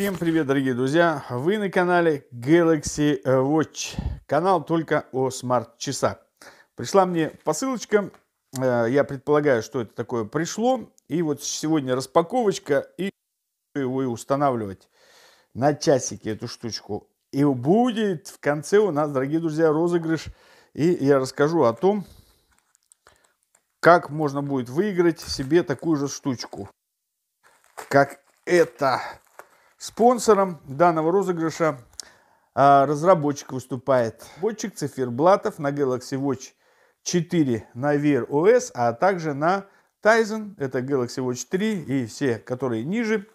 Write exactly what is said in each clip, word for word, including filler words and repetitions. Всем привет, дорогие друзья! Вы на канале Galaxy Watch. Канал только о смарт-часах. Пришла мне посылочка. Я предполагаю, что это такое пришло. И вот сегодня распаковочка. И его устанавливать на часике эту штучку. И будет в конце у нас, дорогие друзья, розыгрыш. И я расскажу о том, как можно будет выиграть себе такую же штучку, как это. Спонсором данного розыгрыша а, разработчик выступает разработчик циферблатов на Galaxy Watch четыре, на ви ар о эс, а также на Tizen, это Galaxy Watch три и все, которые ниже.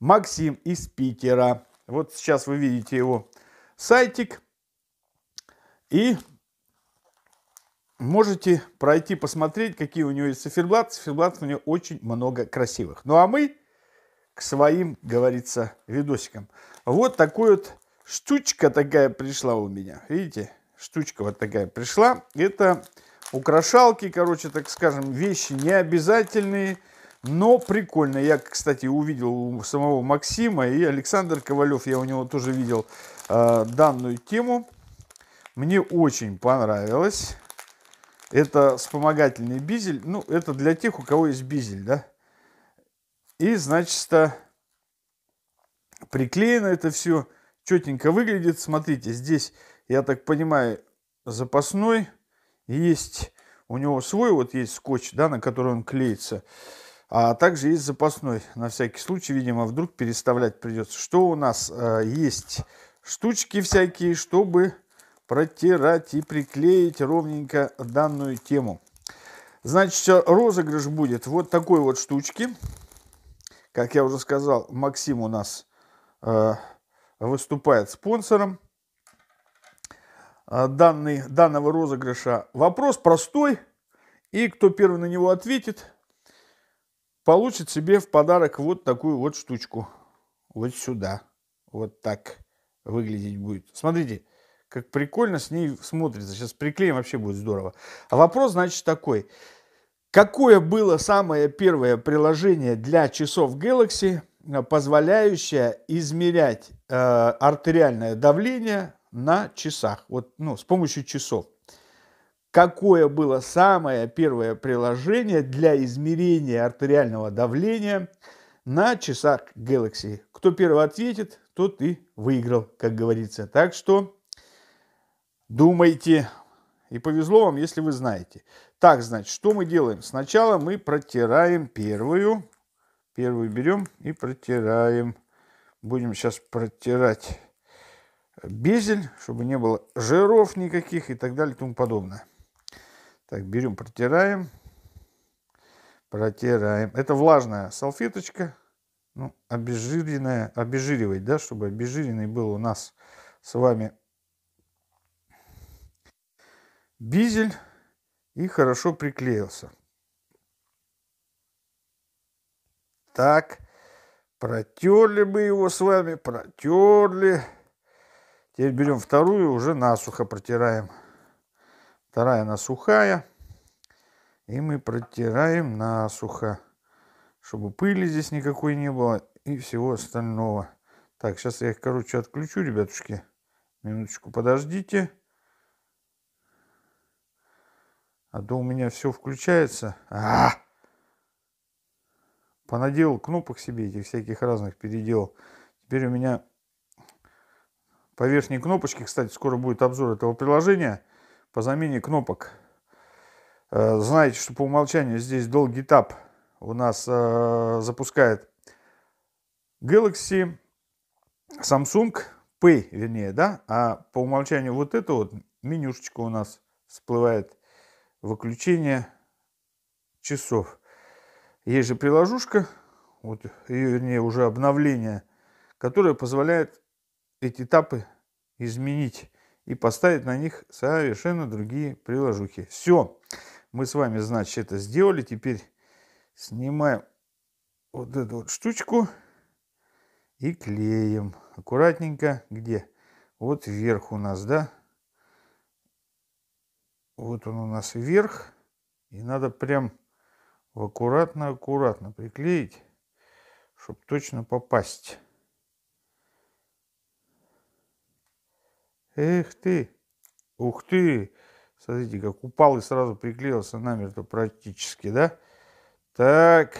Максим из Питера. Вот сейчас вы видите его сайтик и можете пройти посмотреть, какие у него есть циферблаты. Циферблатов у него очень много красивых. Ну а мы к своим, говорится, видосикам. Вот такая вот штучка такая пришла у меня. Видите? Штучка вот такая пришла. Это украшалки, короче, так скажем, вещи необязательные, но прикольные. Я, кстати, увидел у самого Максима и Александра Ковалев. Я у него тоже видел э, данную тему. Мне очень понравилось. Это вспомогательный бизель. Ну, это для тех, у кого есть бизель, да? И, значит, приклеено это все. Четенько выглядит. Смотрите, здесь, я так понимаю, запасной. Есть у него свой, вот есть скотч, да, на который он клеится. А также есть запасной. На всякий случай, видимо, вдруг переставлять придется. Что у нас? Есть штучки всякие, чтобы протирать и приклеить ровненько данную тему. Значит, розыгрыш будет вот такой вот штучки. Как я уже сказал, Максим у нас э, выступает спонсором данный, данного розыгрыша. Вопрос простой. И кто первый на него ответит, получит себе в подарок вот такую вот штучку. Вот сюда. Вот так выглядеть будет. Смотрите, как прикольно с ней смотрится. Сейчас приклеим, вообще будет здорово. А вопрос, значит, такой. Какое было самое первое приложение для часов Galaxy, позволяющее измерять э, артериальное давление на часах, вот, ну, с помощью часов? Какое было самое первое приложение для измерения артериального давления на часах Galaxy? Кто первый ответит, тот и выиграл, как говорится. Так что думайте. И повезло вам, если вы знаете. Так, значит, что мы делаем? Сначала мы протираем первую. Первую берем и протираем. Будем сейчас протирать безель, чтобы не было жиров никаких и так далее и тому подобное. Так, берем, протираем. Протираем. Это влажная салфеточка. Ну, обезжиренная. Обезжиривать, да, чтобы обезжиренный был у нас с вами бизель и хорошо приклеился. Так, протерли мы его с вами, протерли. Теперь берем вторую, уже насухо протираем. Вторая насухая. И мы протираем насухо, чтобы пыли здесь никакой не было и всего остального. Так, сейчас я их, короче, отключу, ребятушки. Минуточку подождите. А то у меня все включается. А -а -а! Понаделал кнопок себе этих всяких разных, переделал. Теперь у меня по верхней кнопочке, кстати, скоро будет обзор этого приложения по замене кнопок. Знаете, что по умолчанию здесь долгий тап у нас запускает Galaxy Samsung Pay, вернее, да? А по умолчанию вот это вот менюшечка у нас всплывает. Выключение часов. Есть же приложушка, вот ее, вернее, уже обновление, которое позволяет эти этапы изменить и поставить на них совершенно другие приложухи. Все, мы с вами, значит, это сделали. Теперь снимаем вот эту вот штучку и клеим аккуратненько. Где? Вот вверх у нас, да? Вот он у нас вверх. И надо прям аккуратно-аккуратно приклеить, чтобы точно попасть. Эх ты! Ух ты! Смотрите, как упал и сразу приклеился намертво практически, да? Так.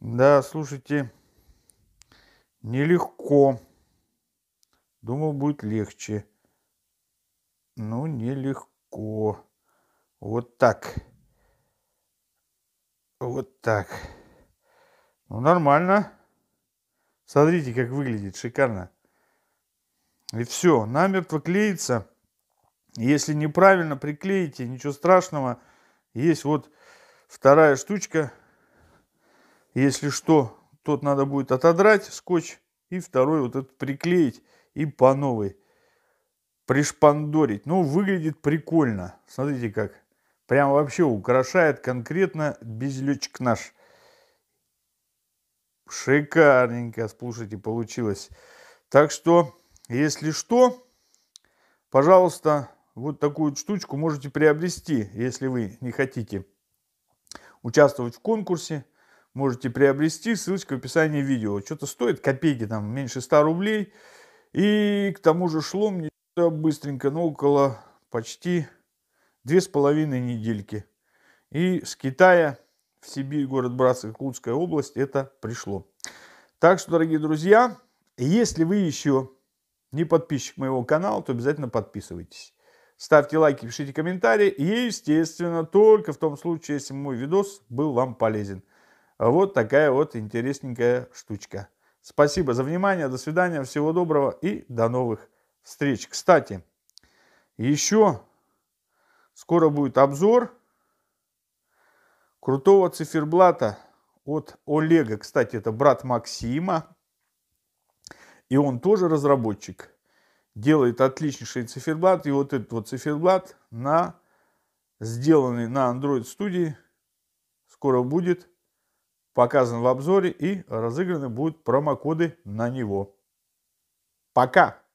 Да, слушайте, нелегко. Думал, будет легче. Ну, нелегко. Вот так. Вот так. Ну, нормально. Смотрите, как выглядит шикарно. И все, намертво клеится. Если неправильно приклеите, ничего страшного. Есть вот вторая штучка. Если что, тот надо будет отодрать скотч и второй вот этот приклеить и по новой пришпандорить. Ну, выглядит прикольно. Смотрите, как прям вообще украшает конкретно безлетчик наш. Шикарненько, слушайте, получилось. Так что, если что, пожалуйста, вот такую штучку можете приобрести, если вы не хотите участвовать в конкурсе. Можете приобрести, ссылочка в описании видео. Что-то стоит копейки, там меньше ста рублей. И к тому же шло мне быстренько, ну, около почти две с половиной недельки. И с Китая в Сибирь, город Братск, Иркутская область, это пришло. Так что, дорогие друзья, если вы еще не подписчик моего канала, то обязательно подписывайтесь. Ставьте лайки, пишите комментарии. И, естественно, только в том случае, если мой видос был вам полезен. Вот такая вот интересненькая штучка. Спасибо за внимание, до свидания, всего доброго и до новых встреч. Кстати, еще скоро будет обзор крутого циферблата от Олега. Кстати, это брат Максима. И он тоже разработчик. Делает отличнейший циферблат. И вот этот вот циферблат, на, сделанный на Android Studio, скоро будет показан в обзоре, и разыграны будут промокоды на него. Пока!